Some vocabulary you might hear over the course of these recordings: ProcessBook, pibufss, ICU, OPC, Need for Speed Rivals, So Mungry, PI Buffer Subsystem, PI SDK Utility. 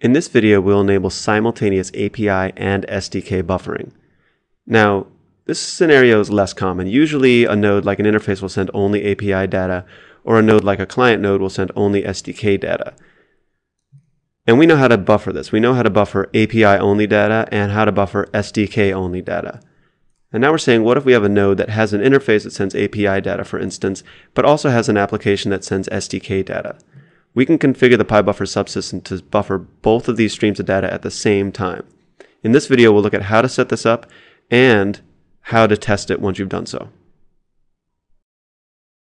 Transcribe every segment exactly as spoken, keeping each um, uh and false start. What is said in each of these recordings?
In this video, we'll enable simultaneous A P I and S D K buffering. Now, this scenario is less common. Usually, a node like an interface will send only A P I data, or a node like a client node will send only S D K data. And we know how to buffer this. We know how to buffer A P I-only data and how to buffer S D K-only data. And now we're saying, what if we have a node that has an interface that sends A P I data, for instance, but also has an application that sends S D K data? We can configure the P I Buffer Subsystem to buffer both of these streams of data at the same time. In this video, we'll look at how to set this up and how to test it once you've done so.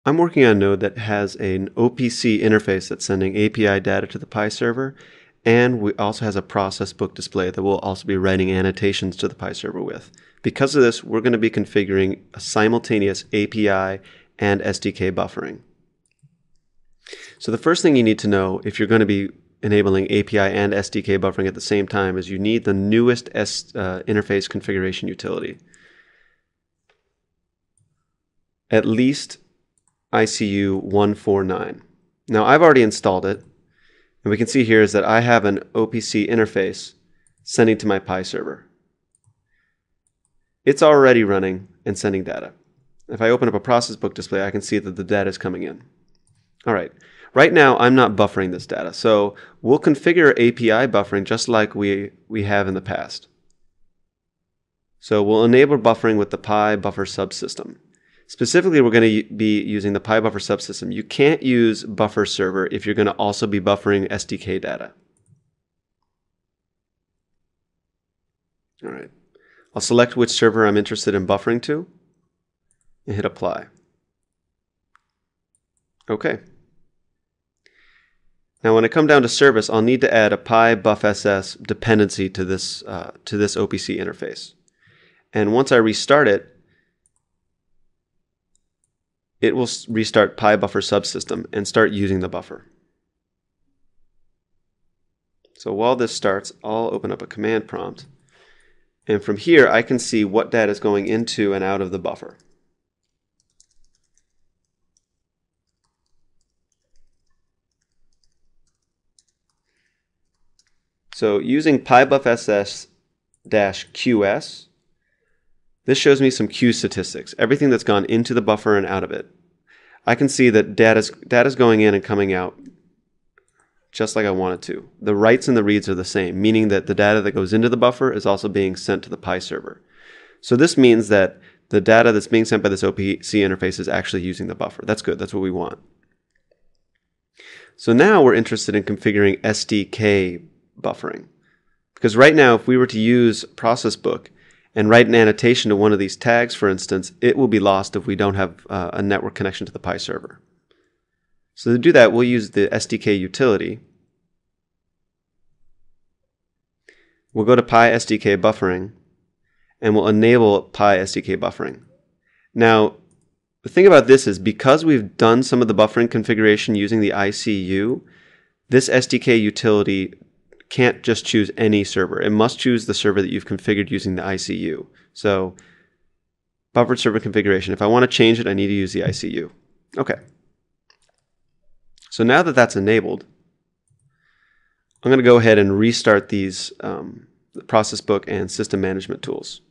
I'm working on a node that has an O P C interface that's sending A P I data to the P I server, and we also has a ProcessBook display that we'll also be writing annotations to the P I server with. Because of this, we're going to be configuring a simultaneous A P I and S D K buffering. So the first thing you need to know if you're going to be enabling A P I and S D K buffering at the same time is you need the newest S, uh, interface configuration utility. At least I C U one forty-nine. Now I've already installed it, and we can see here is that I have an O P C interface sending to my P I server. It's already running and sending data. If I open up a ProcessBook display, I can see that the data is coming in. All right. Right now, I'm not buffering this data, so we'll configure A P I buffering just like we, we have in the past. So we'll enable buffering with the P I Buffer Subsystem. Specifically, we're going to be using the P I Buffer Subsystem. You can't use Buffer Server if you're going to also be buffering S D K data. All right. I'll select which server I'm interested in buffering to and hit Apply. Okay. Now when I come down to service, I'll need to add a pibufss dependency to this, uh, to this O P C interface. And once I restart it, it will restart P I Buffer Subsystem and start using the buffer. So while this starts, I'll open up a command prompt. And from here, I can see what data is going into and out of the buffer. So using pibufss-qs, this shows me some Q statistics, everything that's gone into the buffer and out of it. I can see that data's, data's going in and coming out just like I want it to. The writes and the reads are the same, meaning that the data that goes into the buffer is also being sent to the P I server. So this means that the data that's being sent by this O P C interface is actually using the buffer. That's good. That's what we want. So now we're interested in configuring S D K buffering. Because right now, if we were to use ProcessBook and write an annotation to one of these tags, for instance, it will be lost if we don't have uh, a network connection to the P I server. So to do that, we'll use the S D K utility. We'll go to P I S D K buffering, and we'll enable P I S D K buffering. Now, the thing about this is because we've done some of the buffering configuration using the I C U, this S D K utility can't just choose any server. It must choose the server that you've configured using the I C U. So buffered server configuration. If I want to change it, I need to use the I C U. Okay. So now that that's enabled, I'm going to go ahead and restart these um, the ProcessBook and system management tools.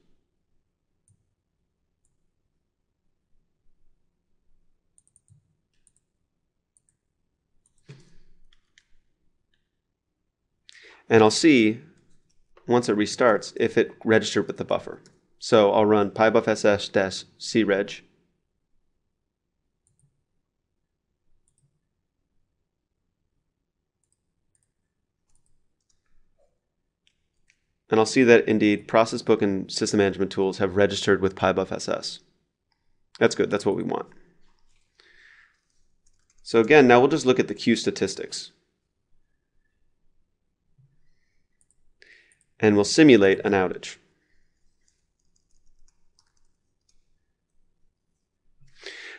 And I'll see, once it restarts, if it registered with the buffer. So I'll run pibufss-creg. And I'll see that, indeed, ProcessBook and System Management Tools have registered with pibufss. That's good. That's what we want. So again, now we'll just look at the Q statistics. And we'll simulate an outage.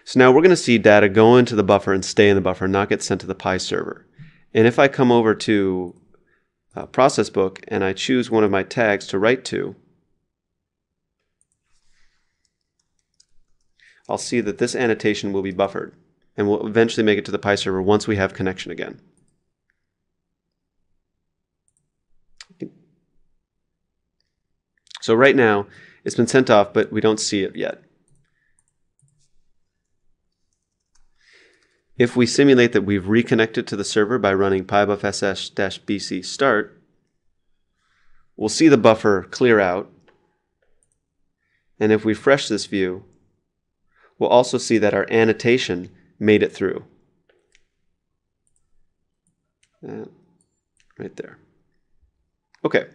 So now we're going to see data go into the buffer and stay in the buffer, not get sent to the P I server. And if I come over to uh, ProcessBook and I choose one of my tags to write to, I'll see that this annotation will be buffered and will eventually make it to the P I server once we have connection again. So right now, it's been sent off, but we don't see it yet. If we simulate that we've reconnected to the server by running pibufss-bc start, we'll see the buffer clear out. And if we refresh this view, we'll also see that our annotation made it through. Uh, right there. Okay,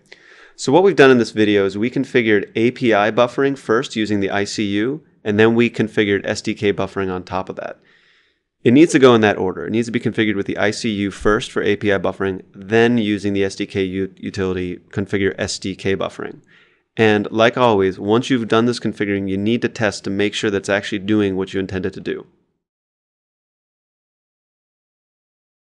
so what we've done in this video is we configured A P I buffering first using the I C U, and then we configured S D K buffering on top of that. It needs to go in that order. It needs to be configured with the I C U first for A P I buffering, then using the S D K utility configure S D K buffering. And like always, once you've done this configuring, you need to test to make sure that's actually doing what you intended to do.